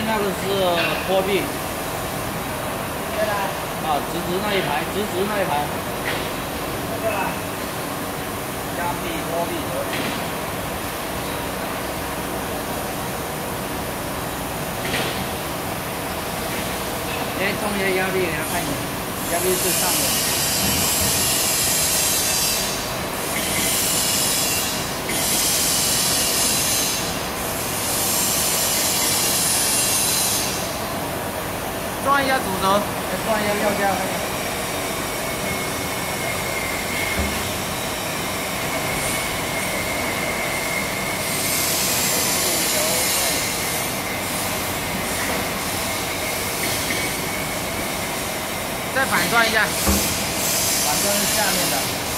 以那个是托臂。啊，直那一排，直那一排。对吧？压臂、托臂、折臂。哎，中间压臂，大家看一下，压臂最上面。 算一下组成，算一下要价。再反转一下，反转是下面的。